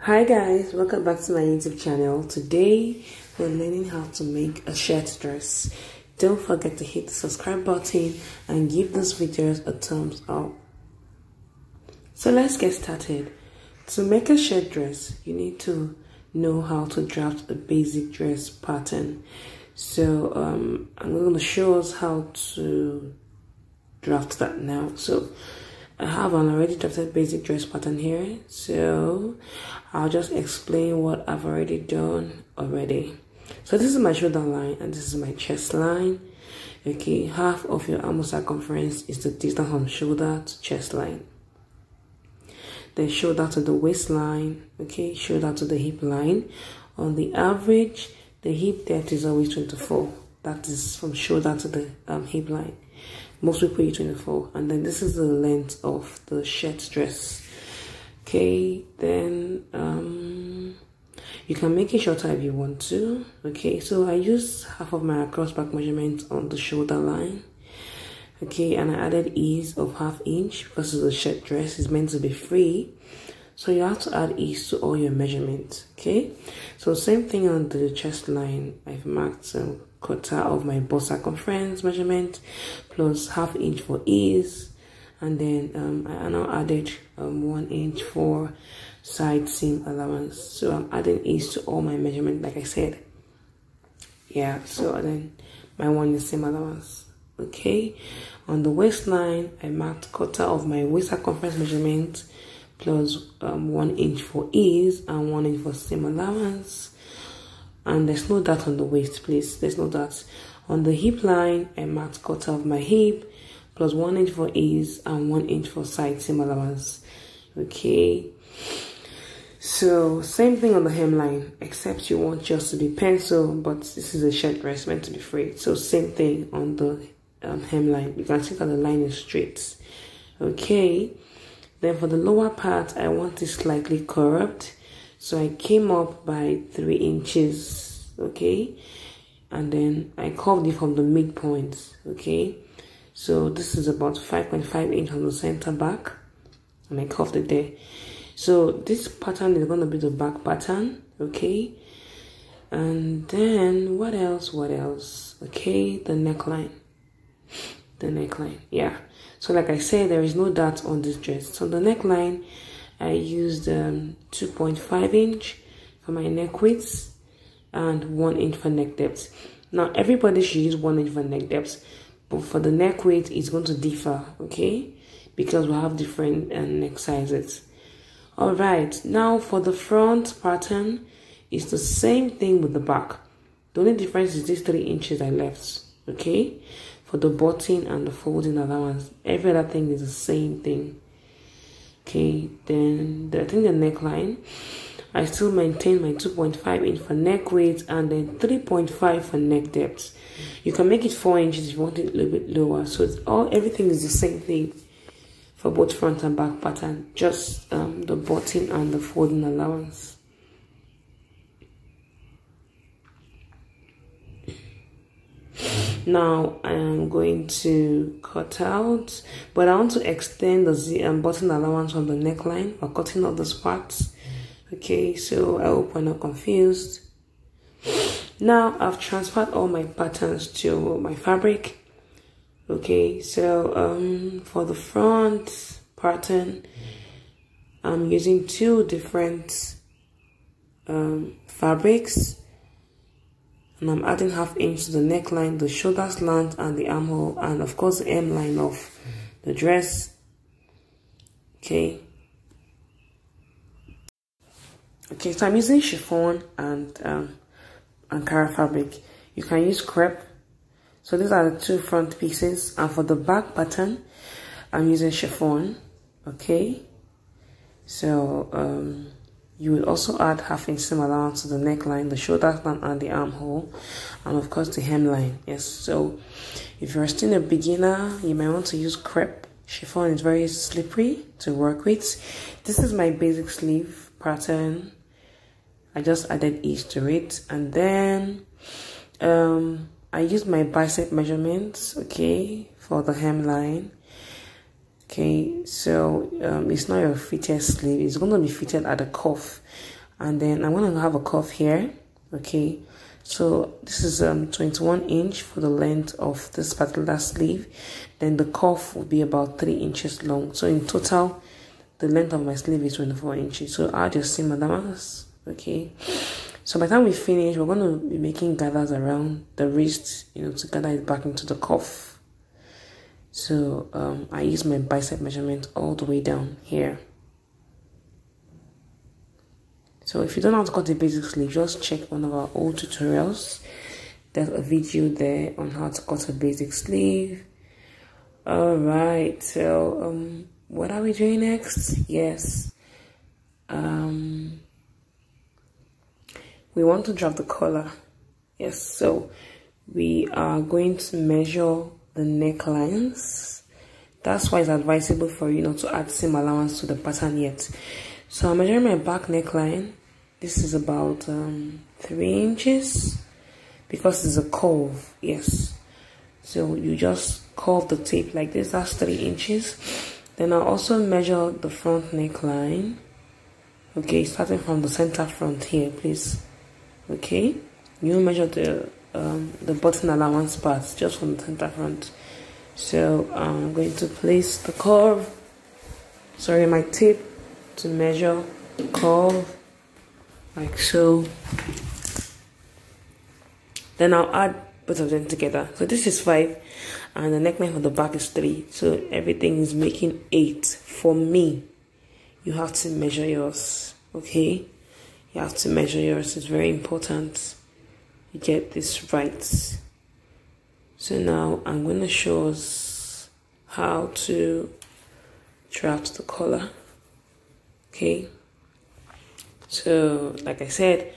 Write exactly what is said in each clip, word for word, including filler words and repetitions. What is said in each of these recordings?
Hi guys, welcome back to my YouTube channel. Today we're learning how to make a shirt dress. Don't forget to hit the subscribe button and give this video a thumbs up. So let's get started. To make a shirt dress, you need to know how to draft a basic dress pattern. So um, I'm going to show us how to draft that now. So I have an already drafted basic dress pattern here, so I'll just explain what I've already done already. So this is my shoulder line and this is my chest line. Okay, half of your arm circumference is the distance from shoulder to chest line. Then shoulder to the waistline, okay, shoulder to the hip line. On the average, the hip depth is always twenty-four. That is from shoulder to the um, hip line. Most people use twenty-four, and then this is the length of the shirt dress. Okay, then um, you can make it shorter if you want to. Okay, so I use half of my cross back measurement on the shoulder line. Okay, and I added ease of half inch because the shirt dress is meant to be free, so you have to add ease to all your measurements. Okay, so same thing on the chest line. I've marked some quarter of my bust circumference measurement plus half inch for ease, and then um, I now added um, one inch for side seam allowance. So I'm adding ease to all my measurement, like I said. Yeah, so then my one is seam allowance. Okay, on the waistline I marked quarter of my waist circumference measurement plus um, one inch for ease and one inch for seam allowance. And there's no dot on the waist, please. There's no dot. On the hip line, I marked quarter of my hip plus one inch for ease and one inch for side seam allowance. Okay. So same thing on the hemline, except you want yours to be pencil, but this is a shirt dress meant to be frayed. So same thing on the um, hemline. You can see that the line is straight. Okay. Then for the lower part, I want it slightly curved. So I came up by three inches, okay, and then I curved it from the midpoint, okay. So this is about five point five inch on the center back, and I curved it there. So this pattern is going to be the back pattern, okay. And then what else? What else? Okay, the neckline. The neckline, yeah. So like I said, there is no dot on this dress. So the neckline, I used um, two point five inch for my neck width and one inch for neck depth. Now everybody should use one inch for neck depth, but for the neck width it's going to differ, okay? Because we have different uh, neck sizes. All right, now for the front pattern, it's the same thing with the back. The only difference is these three inches I left, okay? For the button and the folding allowance, every other thing is the same thing. Okay, then the, I think the neckline, I still maintain my two point five inch for neck width and then three point five for neck depth. You can make it four inches if you want it a little bit lower. So it's all, everything is the same thing for both front and back pattern, just um, the button and the folding allowance. Now I am going to cut out, but I want to extend the um, button allowance from the neckline by cutting out this part. Okay, so I hope we're not confused. Now I've transferred all my patterns to my fabric. Okay, so um, for the front pattern, I'm using two different um, fabrics. And I'm adding half inch to the neckline, the shoulder slant, and the armhole, and of course the M line of the dress. Okay. Okay, so I'm using chiffon and um, Ankara fabric. You can use crepe. So these are the two front pieces, and for the back pattern, I'm using chiffon. Okay. So um. you will also add half inch seam allowance to the neckline, the shoulder line, and the armhole, and of course the hemline. Yes, so if you're still a beginner, you might want to use crepe. Chiffon is very slippery to work with. This is my basic sleeve pattern. I just added ease to it, and then um, I used my bicep measurements, okay, for the hemline. Okay, so um, it's not your fitted sleeve, it's going to be fitted at the cuff, and then I'm going to have a cuff here. Okay, so this is um twenty-one inch for the length of this particular sleeve, then the cuff will be about three inches long. So in total, the length of my sleeve is twenty-four inches. So I'll just seam my damas. Okay, so by the time we finish, we're going to be making gathers around the wrist, you know, to gather it back into the cuff. So um, I use my bicep measurement all the way down here. So if you don't know how to cut a basic sleeve, just check one of our old tutorials. There's a video there on how to cut a basic sleeve. Alright, so um, what are we doing next? Yes. Um, we want to drop the collar. Yes, so we are going to measure the necklines. That's why it's advisable for you not to add seam allowance to the pattern yet. So I'm measuring my back neckline. This is about um, three inches because it's a curve. Yes. So you just curve the tape like this. That's three inches. Then I'll also measure the front neckline. Okay, starting from the center front here, please. Okay. You measure the um, the button allowance part just from the center front. So I'm going to place the curve. Sorry, my tape. To measure the curve like so, then I'll add both of them together. So this is five and the neckline for the back is three, so everything is making eight for me. You have to measure yours. Okay, you have to measure yours. It's very important you get this right. So now I'm going to show us how to draft the collar. Okay, so like I said,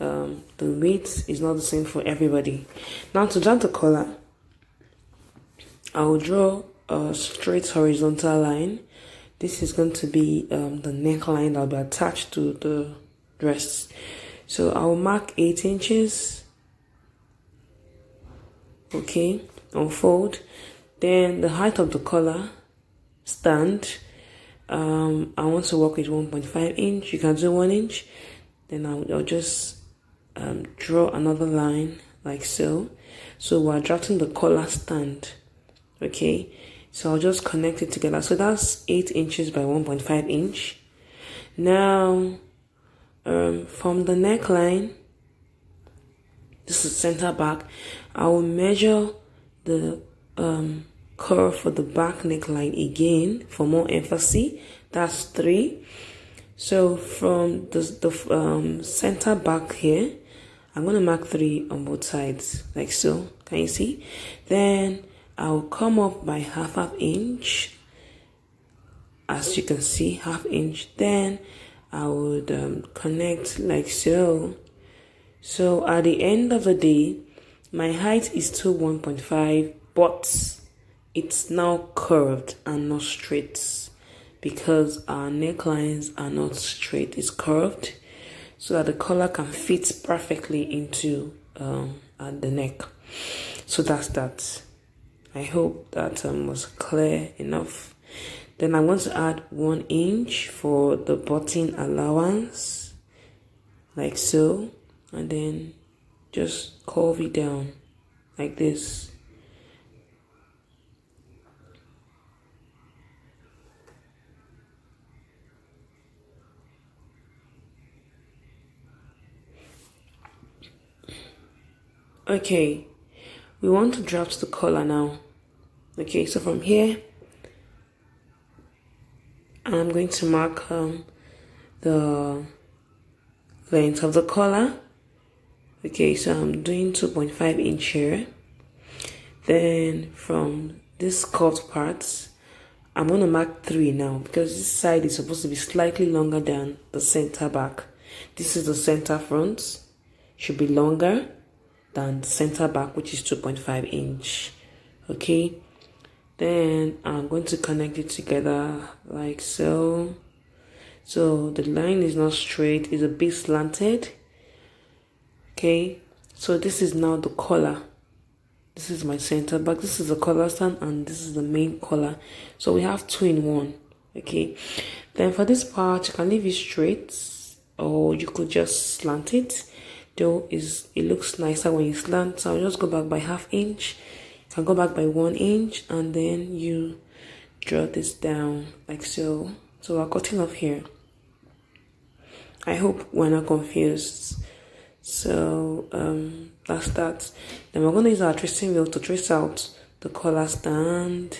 um, the width is not the same for everybody. Now to draw the collar, I will draw a straight horizontal line. This is going to be um, the neckline that will be attached to the dress. So I will mark eight inches. Okay, unfold. Then the height of the collar, stand. Um, I want to work with one point five inch. You can do one inch. Then I'll, I'll just um, draw another line like so. So we're drafting the collar stand. Okay, so I'll just connect it together. So that's eight inches by one point five inch. Now um, from the neckline, this is center back, I will measure the um, curve for the back neckline again for more emphasis. That's three. So from the, the um, center back here, I'm going to mark three on both sides like so. Can you see? Then I'll come up by half half inch, as you can see, half inch. Then I would um, connect like so. So at the end of the day, my height is still one point five, but it's now curved and not straight because our necklines are not straight. It's curved so that the collar can fit perfectly into um, at the neck. So that's that. I hope that um, was clear enough. Then I'm going to add one inch for the button allowance like so, and then just curve it down like this. Okay, we want to draft the collar now. Okay, so from here, I'm going to mark um, the length of the collar. Okay, so I'm doing two point five inch here. Then from this curved part, I'm going to mark three now because this side is supposed to be slightly longer than the center back. This is the center front, should be longer than the center back, which is two point five inch. Okay, then I'm going to connect it together like so. So the line is not straight, it's a bit slanted. Okay, so this is now the collar. This is my center back. This is the collar stand, and this is the main collar. So we have two in one. Okay, then for this part, you can leave it straight or you could just slant it. Though is it looks nicer when you slant, so I'll just go back by half inch. You can go back by one inch, and then you draw this down like so. So we're cutting off here. I hope we're not confused. So um that's that. Then we're gonna use our tracing wheel to trace out the collar stand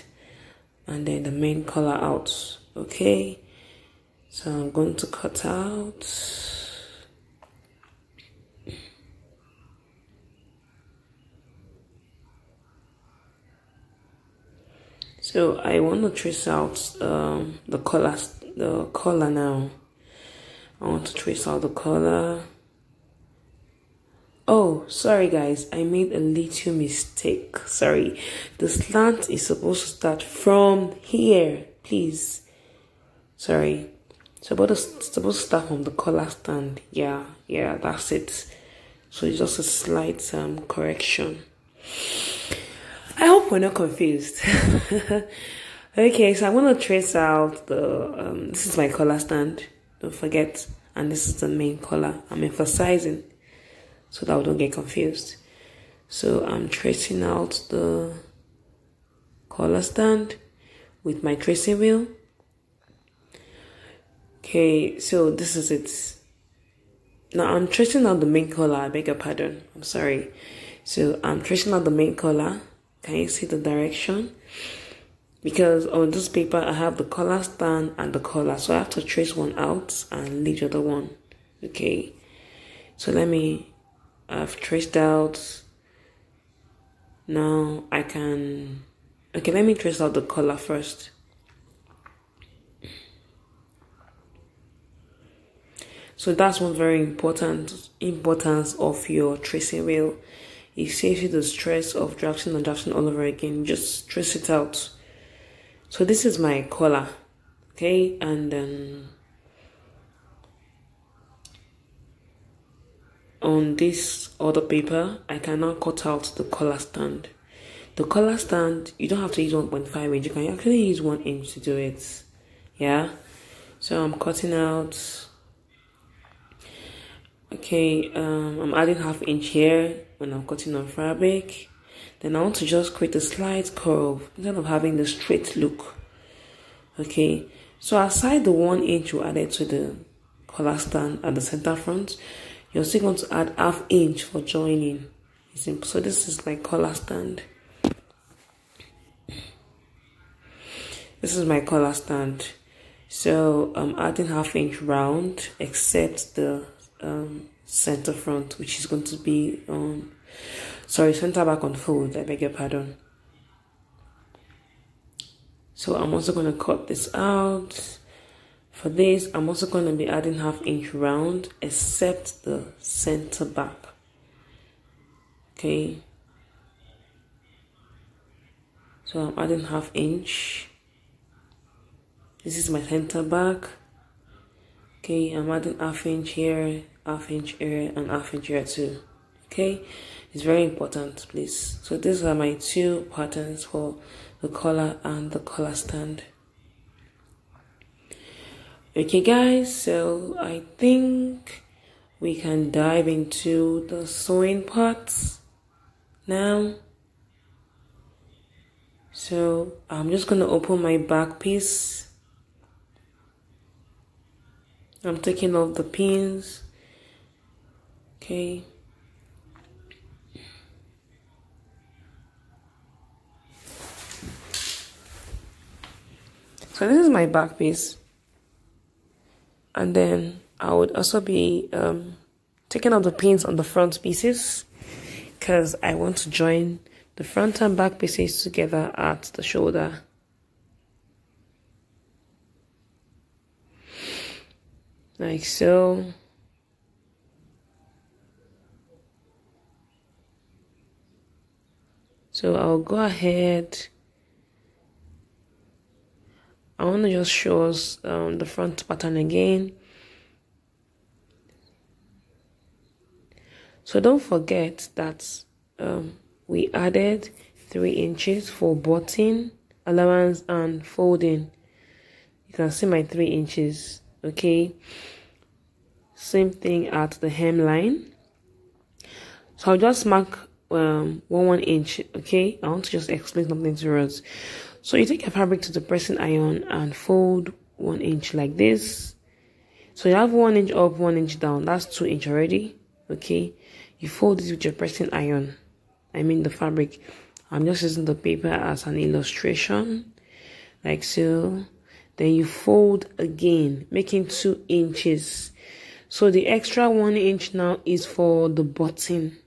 and then the main collar out. Okay, so I'm going to cut out. So I want to trace out um, the collar, the collar now. I want to trace out the collar. Oh, sorry guys, I made a little mistake. Sorry, the slant is supposed to start from here, please. Sorry, so but it's supposed to start from the collar stand. Yeah, yeah, that's it. So it's just a slight um, correction. I hope we're not confused. Okay, so I'm gonna trace out the um this is my collar stand, don't forget, and this is the main collar. I'm emphasizing so that we don't get confused. So I'm tracing out the collar stand with my tracing wheel. Okay, so this is it. Now I'm tracing out the main collar, I beg your pardon, I'm sorry. So I'm tracing out the main collar. Can you see the direction? Because on this paper I have the collar stand and the collar, so I have to trace one out and leave the other one. Okay, so let me, I've traced out. Now I can, okay, let me trace out the collar first. So that's one very important importance of your tracing wheel. It saves you the stress of drafting and drafting all over again. Just trace it out. So this is my collar, okay, and um, on this other paper, I can now cut out the collar stand. The collar stand, you don't have to use one point five inch. You can actually use one inch to do it. Yeah. So I'm cutting out. Okay, um, I'm adding half inch here when I'm cutting on fabric. Then I want to just create a slight curve instead of having the straight look. Okay, so aside the one inch you added to the collar stand at the center front, you're still going to add half inch for joining. So this is like collar stand. This is my collar stand. So I'm adding half inch round except the um center front, which is going to be um sorry center back on fold, I beg your pardon. So I'm also going to cut this out. For this I'm also going to be adding half inch round except the center back. Okay, so I'm adding half inch. This is my center back. Okay, I'm adding half inch here, half inch here, and half inch here too. Okay, it's very important, please. So these are my two patterns for the collar and the collar stand. Okay guys, so I think we can dive into the sewing parts now. So I'm just gonna open my back piece. I'm taking off the pins. Okay. So this is my back piece. And then I would also be um, taking off the pins on the front pieces because I want to join the front and back pieces together at the shoulder. Like so. So I'll go ahead. I want to just show us um, the front pattern again. So don't forget that um, we added three inches for button allowance and folding. You can see my three inches. Okay, same thing at the hemline. So I'll just mark um one one inch. Okay, I want to just explain something to us. So you take your fabric to the pressing iron and fold one inch like this. So you have one inch up, one inch down, that's two inch already. Okay, you fold this with your pressing iron, I mean the fabric. I'm just using the paper as an illustration, like so. Then you fold again, making two inches. So the extra one inch now is for the button.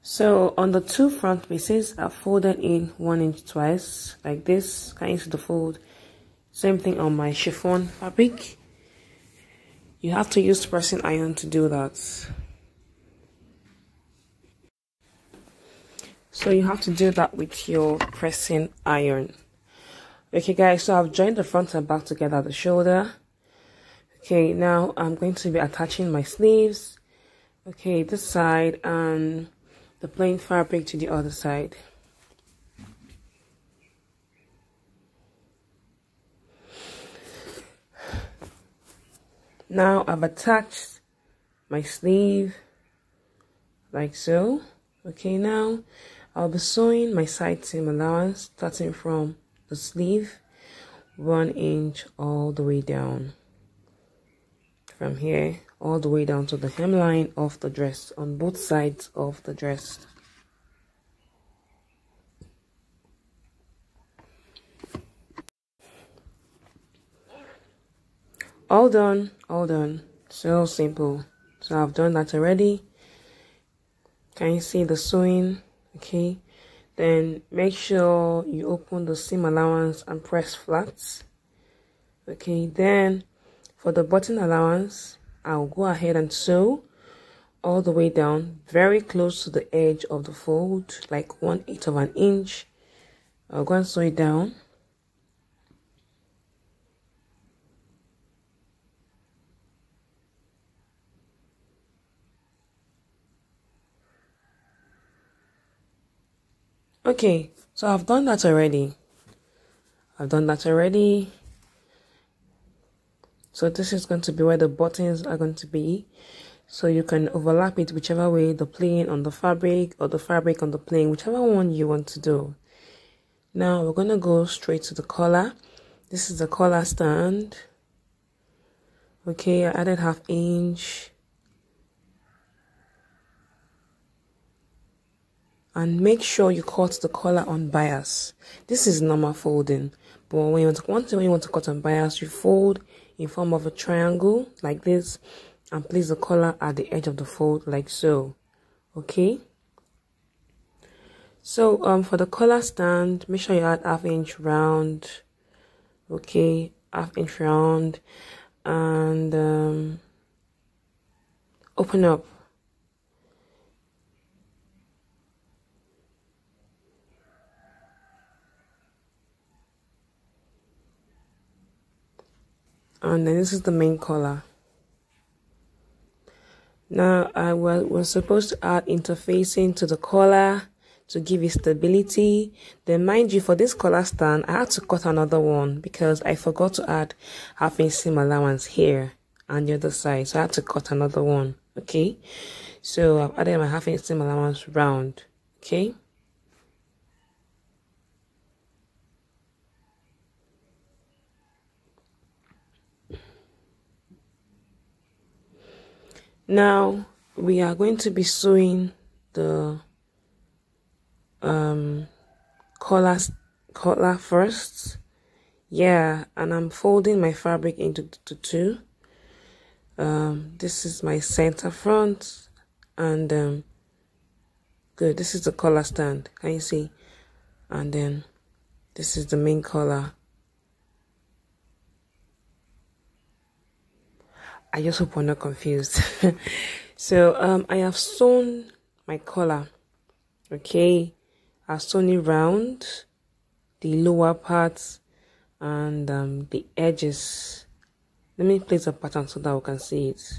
So on the two front pieces, I folded in one inch twice, like this. Can you see the fold? Same thing on my chiffon fabric. You have to use pressing iron to do that. So you have to do that with your pressing iron. Okay guys, so I've joined the front and back together at the shoulder. Okay, now I'm going to be attaching my sleeves. Okay, this side and the plain fabric to the other side. Now I've attached my sleeve like so. Okay, now I'll be sewing my side seam allowance, starting from the sleeve, one inch all the way down. From here, all the way down to the hemline of the dress, on both sides of the dress. All done, all done. So simple. So I've done that already. Can you see the sewing? Okay, then make sure you open the seam allowance and press flat. Okay, then for the button allowance, I'll go ahead and sew all the way down, very close to the edge of the fold, like one eighth of an inch. I'll go and sew it down. Okay, so I've done that already. I've done that already. So this is going to be where the buttons are going to be. So you can overlap it whichever way, the plain on the fabric or the fabric on the plain, whichever one you want to do. Now we're going to go straight to the collar. This is the collar stand. Okay, I added half inch. And make sure you cut the collar on bias. This is normal folding, but when you want to, one thing when you want to cut on bias, you fold in form of a triangle like this, and place the collar at the edge of the fold like so. Okay. So um, for the collar stand, make sure you add half inch round. Okay, half inch round, and um, open up. And then this is the main collar. Now I was, was supposed to add interfacing to the collar to give it stability. Then mind you, for this collar stand, I had to cut another one because I forgot to add half inch seam allowance here and the other side. So I had to cut another one. Okay, so I've added my half inch seam allowance round. Okay. Now we are going to be sewing the um collar collar first. Yeah, and I'm folding my fabric into two. Um this is my center front, and um good, this is the collar stand. Can you see? And then this is the main collar. I just hope I'm not confused. So um I have sewn my collar. Okay, I've sewn it round the lower part and um the edges. Let me place a pattern so that we can see it.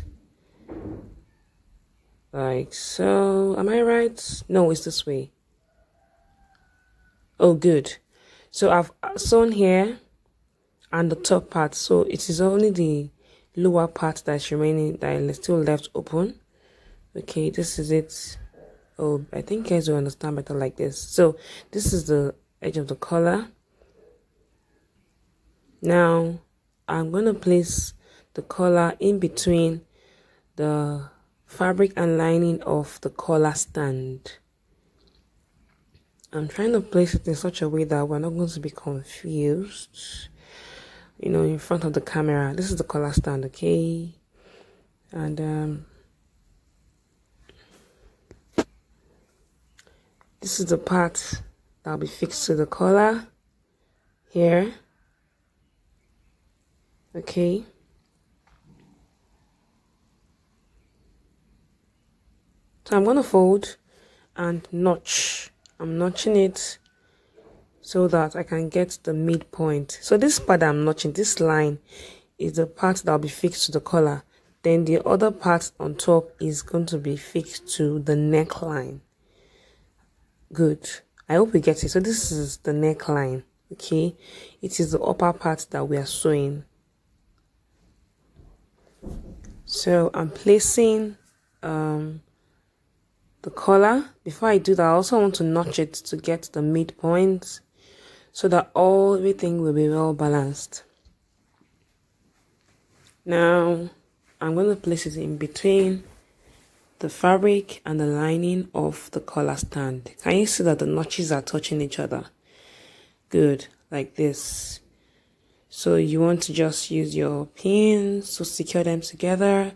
like so. Am I right? No, it's this way. Oh, good. So I've sewn here and the top part, so it is only the lower part that's remaining that is still left open. Okay, this is it. Oh, I think you guys will understand better like this. So this is the edge of the collar. Now I'm gonna place the collar in between the fabric and lining of the collar stand. I'm trying to place it in such a way that we're not going to be confused, you know, in front of the camera. This is the collar stand, okay? And um this is the part that'll be fixed to the collar here. Okay. So I'm gonna fold and notch. I'm notching it so that I can get the midpoint. So this part that I'm notching, this line, is the part that'll be fixed to the collar. Then the other part on top is going to be fixed to the neckline. Good. I hope you get it. So this is the neckline. Okay, it is the upper part that we are sewing. So I'm placing um the collar. Before I do that, I also want to notch it to get the midpoint so that all everything will be well balanced. Now I'm going to place it in between the fabric and the lining of the collar stand. Can you see that the notches are touching each other? Good, like this. So you want to just use your pins to secure them together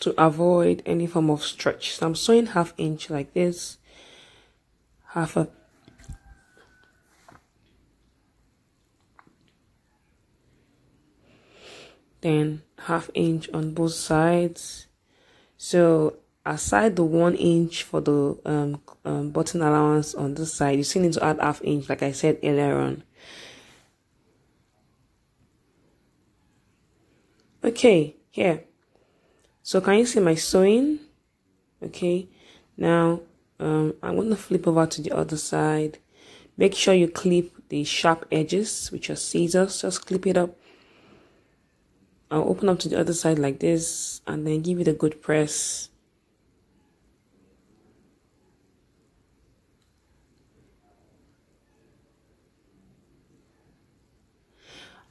to avoid any form of stretch. So I'm sewing half inch like this, half a then half inch on both sides. So aside the one inch for the um, um, button allowance on this side, you still need to add half inch, like I said earlier on. Okay, here. So can you see my sewing? Okay. Now um, I'm going to flip over to the other side. Make sure you clip the sharp edges with your scissors. Just clip it up. I'll open up to the other side like this, and then give it a good press.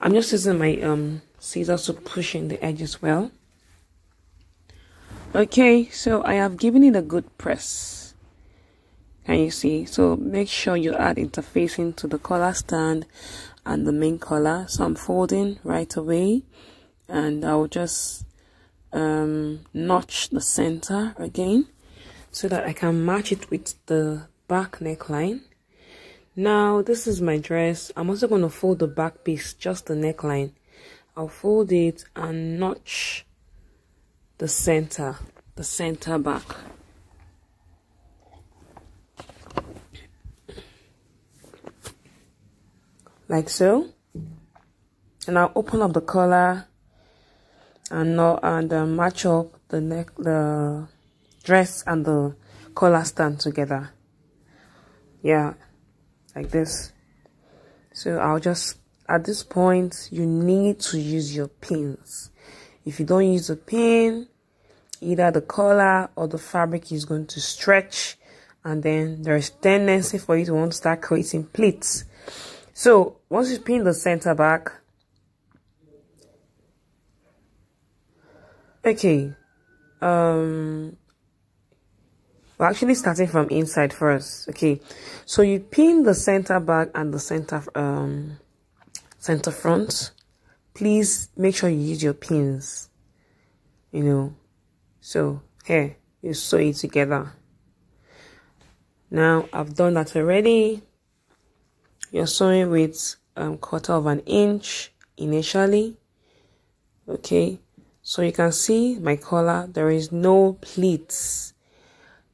I'm just using my um, scissors to push in the edge as well. Okay, so I have given it a good press. Can you see? So make sure you add interfacing to the collar stand and the main collar. So I'm folding right away, and I'll just um, notch the center again so that I can match it with the back neckline. Now this is my dress. I'm also going to fold the back piece, just the neckline. I'll fold it and notch the center, the center back. Like so. And I'll open up the collar and not, and uh, match up the neck, the dress and the collar stand together. Yeah. Like this. So I'll just, at this point you need to use your pins. If you don't use a pin, either the collar or the fabric is going to stretch, and then there is tendency for you to want to start creating pleats. So once you pin the center back, okay, um we're actually starting from inside first. Okay, so you pin the center back and the center um center front. Please make sure you use your pins, you know. So here, you sew it together. Now I've done that already. You're sewing with um quarter of an inch initially. Okay, so you can see my collar, there is no pleats.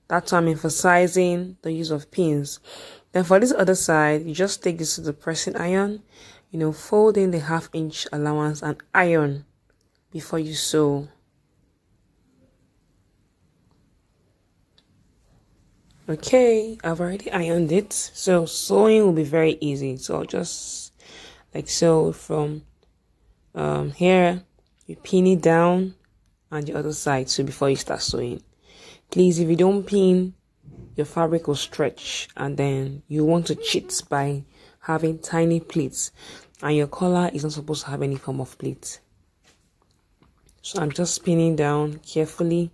That's why I'm emphasizing the use of pins. Then for this other side, you just take this to the pressing iron, you know, fold in the half inch allowance and iron before you sew. Okay, I've already ironed it, so sewing will be very easy. So I'll just like so from um, here, you pin it down on the other side. So before you start sewing, please, if you don't pin, your fabric will stretch, and then you want to cheat by having tiny pleats, and your collar is not supposed to have any form of pleat. So I'm just pinning down carefully.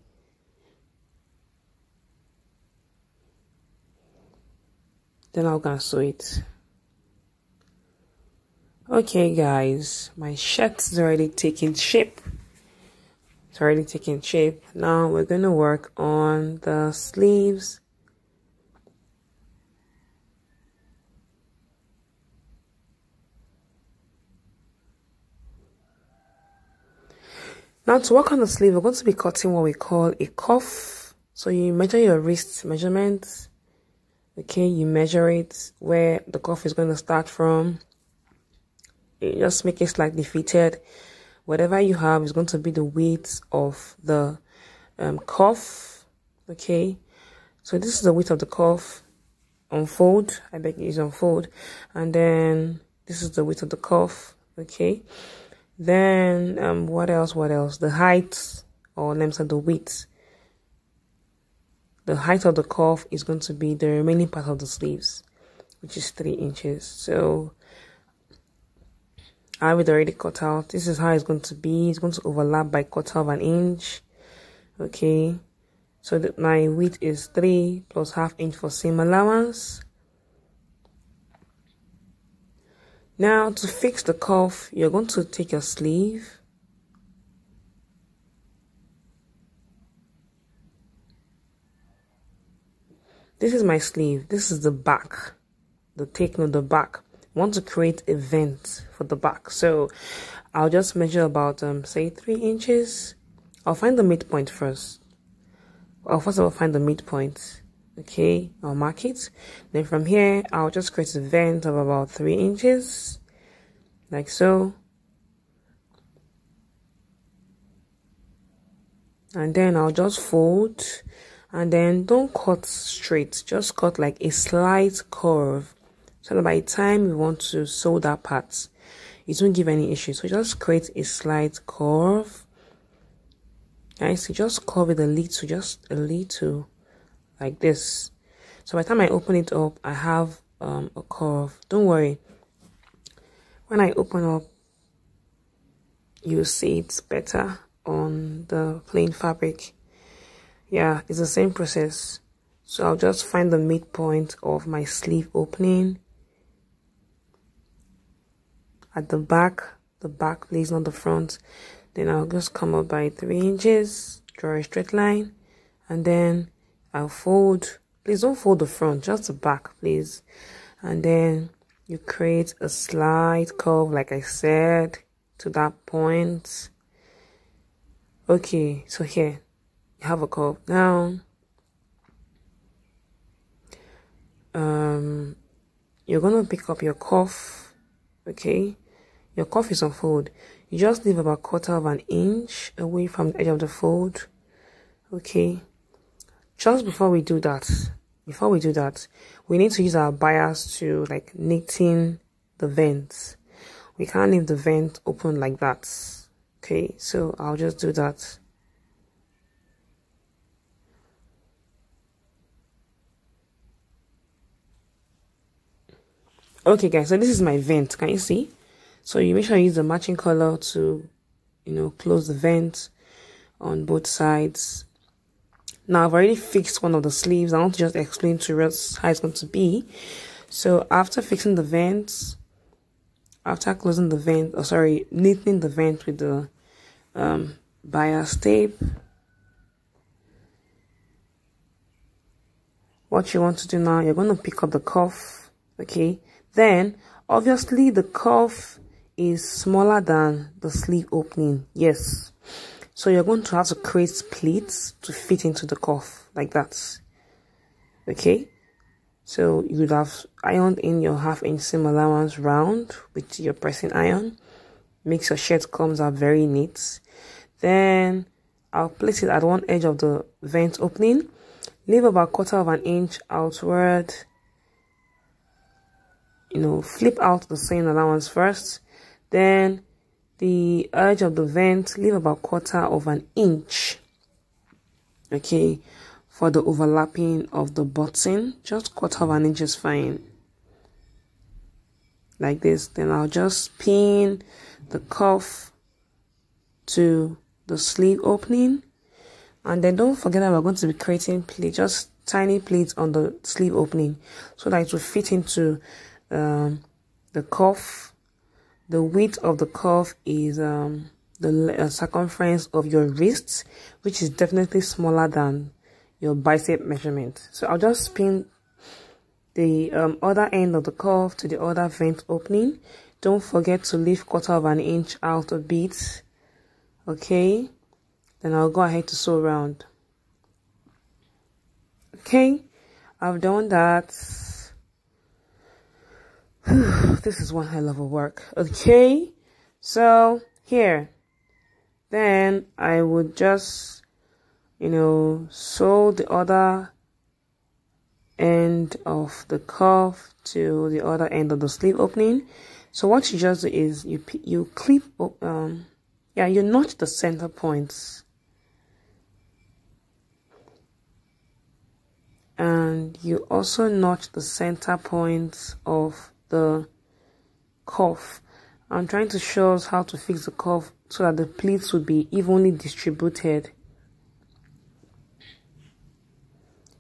Then I'm gonna sew it. Okay guys, my shirt is already taking shape. It's already taking shape. Now we're gonna work on the sleeves. Now to work on the sleeve, we're going to be cutting what we call a cuff. So you measure your wrist measurement. Okay, you measure it where the cuff is going to start from. You just make it slightly fitted. Whatever you have is going to be the width of the um, cuff. Okay, so this is the width of the cuff. Unfold, I beg you, is unfold, and then this is the width of the cuff. Okay, then um, what else? What else? The height, or let me say the width. The height of the cuff is going to be the remaining part of the sleeves, which is three inches. So I would already cut out. This is how it's going to be. It's going to overlap by quarter of an inch. Okay. So that my width is three plus half inch for seam allowance. Now to fix the cuff, you're going to take your sleeve. This is my sleeve. This is the back, the taken of the back. I want to create a vent for the back, so I'll just measure about um say three inches. I'll find the midpoint first. I'll first of all find the midpoint. Okay, I'll mark it. Then from here, I'll just create a vent of about three inches, like so. And then I'll just fold. And then don't cut straight, just cut like a slight curve, so that by the time you want to sew that part, it won't give any issue. So just create a slight curve. Nice, so just curve it a little, just a little, like this. So by the time I open it up, I have um, a curve. Don't worry, when I open up, you'll see it's better on the plain fabric. Yeah, it's the same process. So I'll just find the midpoint of my sleeve opening at the back, the back please, not the front. Then I'll just come up by three inches, draw a straight line, and then I'll fold. Please don't fold the front, just the back, please. And then you create a slight curve, like I said, to that point. Okay, so here. Have a curve now. Um, you're gonna pick up your cuff. Okay, your cuff is on fold. You just leave about quarter of an inch away from the edge of the fold. Okay, just before we do that, before we do that, we need to use our bias to like knitting the vent. We can't leave the vent open like that. Okay, so I'll just do that. Okay guys, so this is my vent. Can you see? So you make sure you use the matching color to, you know, close the vent on both sides. Now I've already fixed one of the sleeves. I want to just explain to us how it's going to be. So after fixing the vent, after closing the vent, oh sorry, knitting the vent with the um, bias tape, what you want to do now, you're going to pick up the cuff. Okay. Then, obviously, the cuff is smaller than the sleeve opening. Yes. So, you're going to have to create pleats to fit into the cuff, like that. Okay. So, you would have ironed in your half-inch seam allowance round with your pressing iron. Makes your shirt comes out very neat. Then, I'll place it at one edge of the vent opening. leave about quarter of an inch outward. You know, flip out the seam allowance first, then the edge of the vent, leave about quarter of an inch, okay, for the overlapping of the button. Just quarter of an inch is fine, like this. Then I'll just pin the cuff to the sleeve opening, and then don't forget that we're going to be creating pleats, just tiny pleats on the sleeve opening, so that it will fit into um, the cuff. The width of the cuff is um, the uh, circumference of your wrist, which is definitely smaller than your bicep measurement. So I'll just pin the um, other end of the cuff to the other vent opening. Don't forget to leave quarter of an inch out a bit, okay? Then I'll go ahead to sew round. Okay, I've done that. This is one hell of a work. Okay, so here, then I would just, you know, sew the other end of the cuff to the other end of the sleeve opening. So what you just do is you you clip um yeah you notch the center points, and you also notch the center points of the cuff. I'm trying to show us how to fix the cuff so that the pleats will be evenly distributed.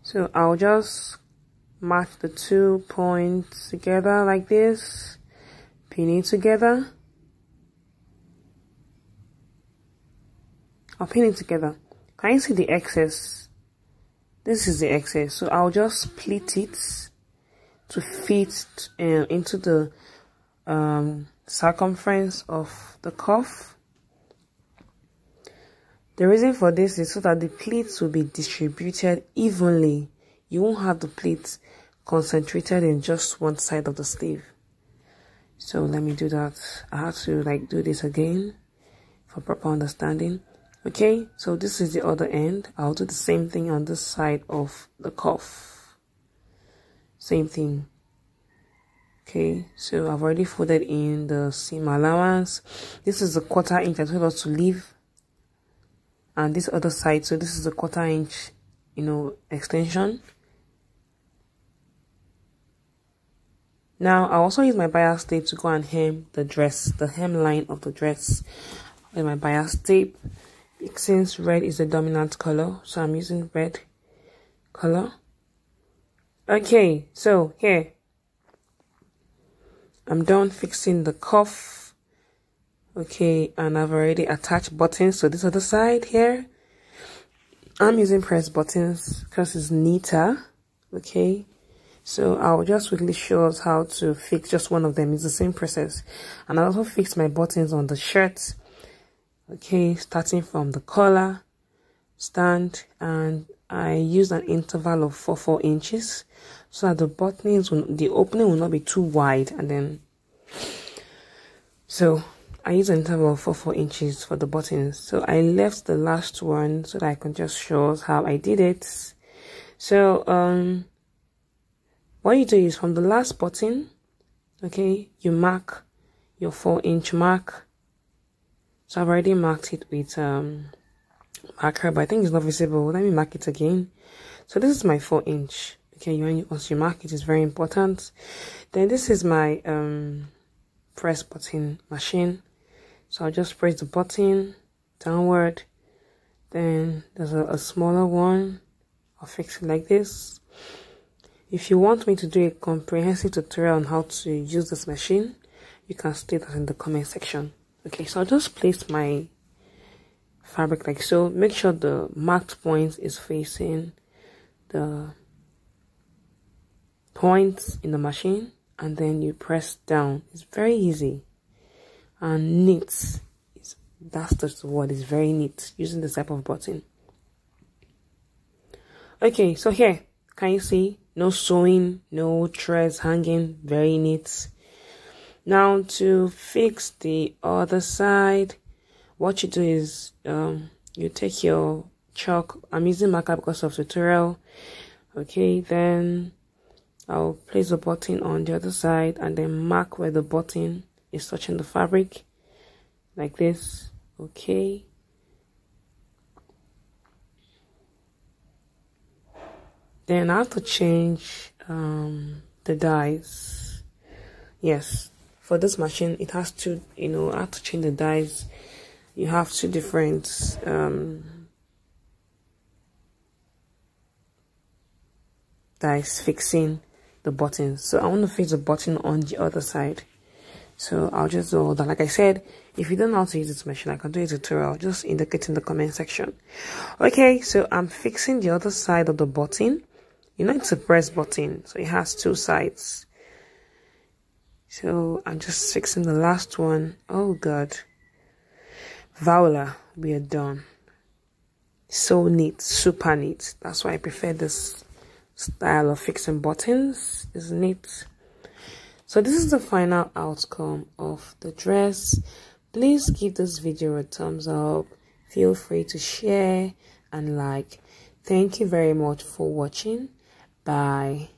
So I'll just match the two points together like this, pin it together. I'll pin it together. Can you see the excess? This is the excess, so I'll just split it to fit um, into the um, circumference of the cuff. The reason for this is so that the pleats will be distributed evenly. You won't have the pleats concentrated in just one side of the sleeve. So let me do that. I have to like do this again for proper understanding. Okay, so this is the other end. I'll do the same thing on this side of the cuff. Same thing. Okay, so I've already folded in the seam allowance. This is the quarter inch I told us to leave. And this other side, so this is a quarter inch, you know, extension. Now I also use my bias tape to go and hem the dress, the hemline of the dress, with my bias tape. Since red is the dominant color, so I'm using red color. Okay, so here I'm done fixing the cuff. Okay, and I've already attached buttons to this other side here. I'm using press buttons because it's neater. Okay, so I'll just quickly show us how to fix just one of them. It's the same process. And I also fixed my buttons on the shirt. Okay, starting from the collar stand, and I used an interval of four four inches so that the buttons, will, the opening will not be too wide, and then so. I use an interval of four four inches for the buttons, so I left the last one so that I can just show us how I did it. So um, what you do is from the last button, okay, you mark your four inch mark. So I've already marked it with um marker, but I think it's not visible. Let me mark it again. So this is my four inch. Okay, you once you mark it, it's very important. Then this is my um press button machine. So I'll just press the button downward. Then there's a, a smaller one. I'll fix it like this. If you want me to do a comprehensive tutorial on how to use this machine, you can state that in the comment section. Okay, so I'll just place my fabric like so. Make sure the marked point is facing the points in the machine, and then you press down. It's very easy and neat. It's, that's just the word, it's very neat using this type of button. Okay, so here, can you see? No sewing, no threads hanging, very neat. Now to fix the other side, what you do is um, you take your chalk. I'm using marker because of tutorial. Okay, then I'll place the button on the other side and then mark where the button is touching the fabric, like this. Okay. Then I have to change um, the dies. Yes, for this machine, it has to, you know, I have to change the dies. You have two different um, dies fixing the button. So I want to fix the button on the other side. So I'll just do all that. Like I said, if you don't know how to use this machine, I can do a tutorial. Just indicate in the comment section. Okay, so I'm fixing the other side of the button. You know, it's a press button, so it has two sides. So I'm just fixing the last one. Oh God. Voila, we are done. So neat, super neat. That's why I prefer this style of fixing buttons. It's neat. So this is the final outcome of the dress. Please give this video a thumbs up. Feel free to share and like. Thank you very much for watching. Bye.